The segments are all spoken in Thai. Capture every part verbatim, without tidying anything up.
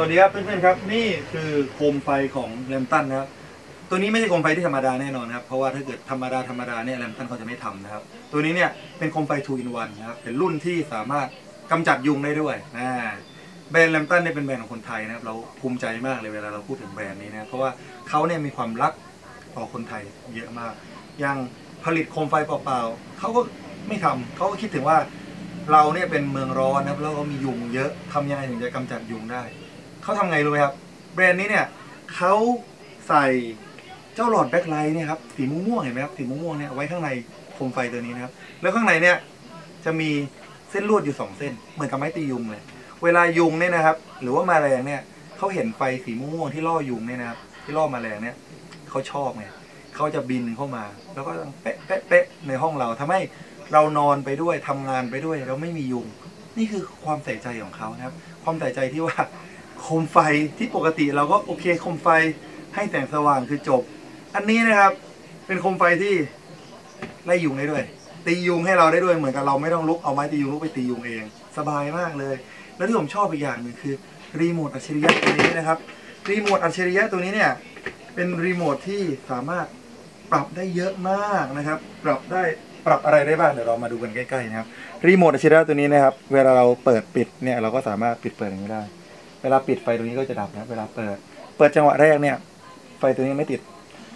สวัสดีครับเพื่อนๆครับนี่คือโคมไฟของแลมตันนะครับตัวนี้ไม่ใช่โคมไฟที่ธรรมดาแน่นอนครับเพราะว่าถ้าเกิดธรรมดาธรรมดาเนี่ยแลมตันเขาจะไม่ทำนะครับตัวนี้เนี่ยเป็นโคมไฟ ทู อิน วัน นะครับเป็นรุ่นที่สามารถกำจัดยุงได้ด้วยนะแบรนด์แลมตันเนี่ยเป็นแบรนด์ของคนไทยนะครับเราภูมิใจมากเลยเวลาเราพูดถึงแบรนด์นี้นะเพราะว่าเขาเนี่ยมีความรักต่อคนไทยเยอะมากอย่างผลิตโคมไฟเปล่าๆเขาก็ไม่ทำเขาก็คิดถึงว่าเราเนี่ยเป็นเมืองร้อนนะครับแล้วก็มียุงเยอะทำยังไงถึงจะกำจัดยุงได้เขาทำไงรู้ไหมครับแบรนด์นี้เนี่ยเขาใส่เจ้าหลอดแบ็คไลท์เนี่ยครับสีม่วงๆเห็นไหมครับสีม่วงๆเนี่ยไว้ข้างในโคมไฟตัวนี้นะครับแล้วข้างในเนี่ยจะมีเส้นลวดอยู่สองเส้นเหมือนกับไม้ตียุงเลยเวลายุงเนี่ยนะครับหรือว่าแมลงเนี่ยเขาเห็นไฟสีม่วงที่ล่อยุงเนี่ยนะครับที่ล่อแมลงเนี่ยเขาชอบไงเขาจะบินเข้ามาแล้วก็เป๊ะเป๊ะเป๊ะในห้องเราทำให้เรานอนไปด้วยทำงานไปด้วยเราไม่มียุงนี่คือความใส่ใจของเขานะครับความใส่ใจที่ว่าโคมไฟที่ปกติเราก็โอเคโคมไฟให้แสงสว่างคือจบอันนี้นะครับเป็นโคมไฟที่ไล่ยุงได้ด้วยตียุงให้เราได้ด้วยเหมือนกับเราไม่ต้องลุกเอาไม้ตียุงลุกไปตียุงเองสบายมากเลยแล้วที่ผมชอบอีกอย่างหนึ่งคือรีโมทอัจฉริยะตัวนี้นะครับรีโมทอัจฉริยะตัวนี้เนี่ยเป็นรีโมทที่สามารถปรับได้เยอะมากนะครับปรับได้ปรับอะไรได้บ้างเดี๋ยวเรามาดูกันใกล้ๆนะครับรีโมทอัจฉริยะตัวนี้นะครับเวลาเราเปิดปิดเนี่ยเราก็สามารถปิดเปิดอย่างนี้ได้เวลาปิดไฟตรงนี้ก็จะดับนะเวลาเปิดเปิดจังหวะแรกเนี่ยไฟตัวนี้ไม่ติด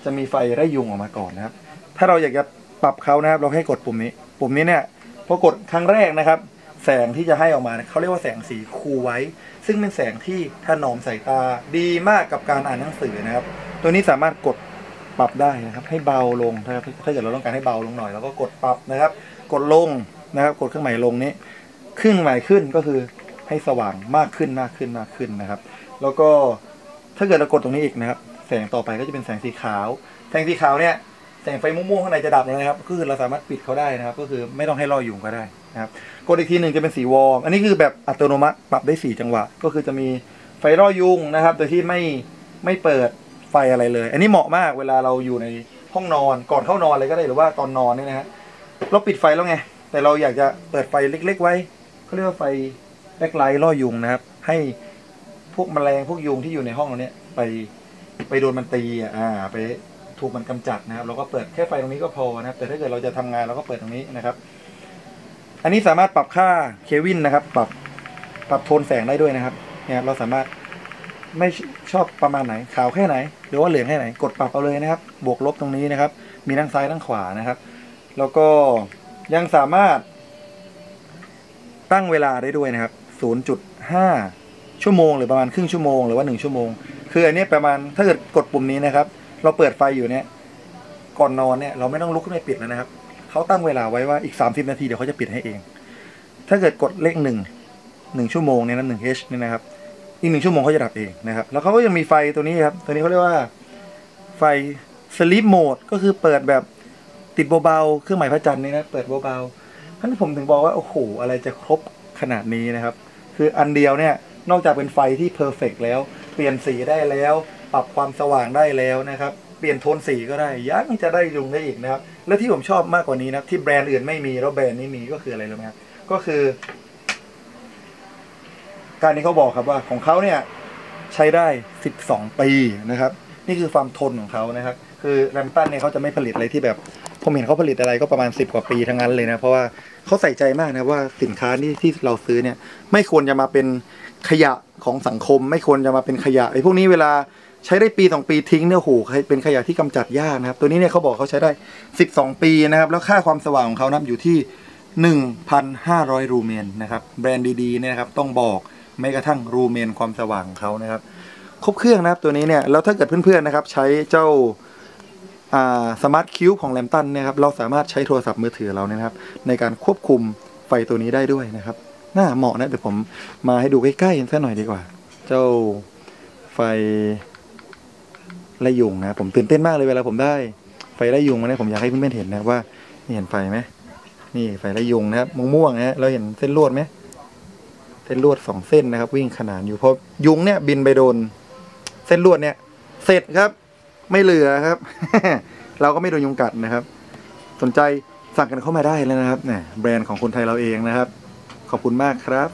จะมีไฟไล่ยุงออกมาก่อนนะครับถ้าเราอยากจะปรับเขานะครับเราให้กดปุ่มนี้ปุ่มนี้เนี่ยพอกดครั้งแรกนะครับแสงที่จะให้ออกมาเขาเรียกว่าแสงสีคูไว้ซึ่งเป็นแสงที่ถนอมสายตาดีมากกับการอ่านหนังสือนะครับตัวนี้สามารถกดปรับได้นะครับให้เบาลงนะครับถ้าเกิดเราต้องการให้เบาลงหน่อยเราก็กดปรับนะครับกดลงนะครับกดเครื่องหมายลงนี้เครื่องหมายขึ้นก็คือให้สว่างมากขึ้นมากขึ้นมากขึ้นนะครับแล้วก็ถ้าเกิดเรากดตรงนี้อีกนะครับแสงต่อไปก็จะเป็นแสงสีขาวแสงสีขาวเนี่ยแสงไฟม่วงๆข้างในจะดับแล้วนะครับก็คือเราสามารถปิดเขาได้นะครับก็คือไม่ต้องให้ล่อยุงก็ได้นะครับกดอีกทีหนึ่งจะเป็นสีวอร์มอันนี้คือแบบอัตโนมัติปรับได้สี่จังหวะก็คือจะมีไฟล่อยุงนะครับโดยที่ไม่ไม่เปิดไฟอะไรเลยอันนี้เหมาะมากเวลาเราอยู่ในห้องนอนก่อนเข้านอนเลยก็ได้หรือว่าตอนนอนนี่นะฮะเราปิดไฟแล้วไงแต่เราอยากจะเปิดไฟเล็กๆไว้เขาเรียกว่าไฟแบ็คไลท์ล่อยุงนะครับให้พวกแมลงพวกยุงที่อยู่ในห้องเราเนี่ยไปไปโดนมันตีอ่าไปถูกมันกำจัดนะครับเราก็เปิดแค่ไฟตรงนี้ก็พอนะครับแต่ถ้าเกิดเราจะทำงานเราก็เปิดตรงนี้นะครับอันนี้สามารถปรับค่าเควินนะครับปรับปรับโทนแสงได้ด้วยนะครับเนี่ยเราสามารถไม่ชอบประมาณไหนขาวแค่ไหนหรือว่าเหลืองแค่ไหนกดปรับเอาเลยนะครับบวกลบตรงนี้นะครับมีทั้งซ้ายทั้งขวานะครับแล้วก็ยังสามารถตั้งเวลาได้ด้วยนะครับ ศูนย์จุดห้า ชั่วโมงหรือประมาณครึ่งชั่วโมงหรือว่าหนึ่งชั่วโมงคืออันนี้ประมาณถ้าเกิดกดปุ่มนี้นะครับเราเปิดไฟอยู่เนี่ยก่อนนอนเนี่ยเราไม่ต้องลุกขึ้นไปปิดแล้วนะครับเขาตั้งเวลาไว้ว่าอีกสามสิบนาทีเดี๋ยวเขาจะปิดให้เองถ้าเกิดกดเลขหนึ่งหนึ่งชั่วโมงเนี่ยนะหนึ่ง h เนี่ยนะครับอีกหนึ่งชั่วโมงเขาจะดับเองนะครับแล้วเขาก็ยังมีไฟตัวนี้ครับตัวนี้เขาเรียกว่าไฟ sleep mode ก็คือเปิดแบบติดเบาๆเครื่องหมายพระจันทร์นี่นะเปิดเบาๆท่านผมถึงบอกว่าโอ้โหอะไรจะครบขนาดนี้นะครับคืออันเดียวเนี่ยนอกจากเป็นไฟที่ perfect แล้วเปลี่ยนสีได้แล้วปรับความสว่างได้แล้วนะครับเปลี่ยนโทนสีก็ได้ยังจะได้ยุงได้อีกนะครับและที่ผมชอบมากกว่านี้นะที่แบรนด์อื่นไม่มีแล้วแบรนด์นี้มีก็คืออะไรรู้ไหมครับก็คือการที่เขาบอกครับว่าของเขาเนี่ยใช้ได้สิบสองปีนะครับนี่คือความทนของเขานะครับคือแลมตันเนี่ยเขาจะไม่ผลิตอะไรที่แบบผมเห็นเขาผลิตอะไรก็ประมาณสิบกว่าปีทั้งนั้นเลยนะเพราะว่าเขาใส่ใจมากนะว่าสินค้าที่ที่เราซื้อเนี่ยไม่ควรจะมาเป็นขยะของสังคมไม่ควรจะมาเป็นขยะไอ้พวกนี้เวลาใช้ได้ปีสองปีทิ้งเนี่ยโหเป็นขยะที่กำจัดยากนะครับตัวนี้เนี่ยเขาบอกเขาใช้ได้สิบสองปีนะครับแล้วค่าความสว่างของเขานับอยู่ที่ หนึ่งพันห้าร้อย รูเมนนะครับแบรนด์ดีๆเนี่ยนะครับต้องบอกแม้กระทั่งรูเมนความสว่างของเขานะครับครบเครื่องนะครับตัวนี้เนี่ยแล้วถ้าเกิดเพื่อนๆนะครับใช้เจ้าสมาร์ทคิวของแลมตันเนี่ยครับเราสามารถใช้โทรศัพท์มือถือเราเนี่ยครับในการควบคุมไฟตัวนี้ได้ด้วยนะครับน่าเหมาะนะเดี๋ยวผมมาให้ดูใกล้ๆสักหน่อยดีกว่าเจ้าไฟไล่ยุงนะผมตื่นเต้นมากเลยเวลาผมได้ไฟไล่ยุงมาเนี่ยผมอยากให้เพื่อนๆเห็นนะว่านี่เห็นไฟไหมนี่ไฟไล่ยุงนะครับม่วงๆนะเราเห็นเส้นลวดไหมเส้นลวดสองเส้นนะครับวิ่งขนานอยู่เพราะยุงเนี่ยบินไปโดนเส้นลวดเนี่ยเสร็จครับไม่เหลือครับ เราก็ไม่โดนยุงกัดนะครับสนใจสั่งกันเข้ามาได้เลยนะครับเนี่ยแบรนด์ของคนไทยเราเองนะครับขอบคุณมากครับ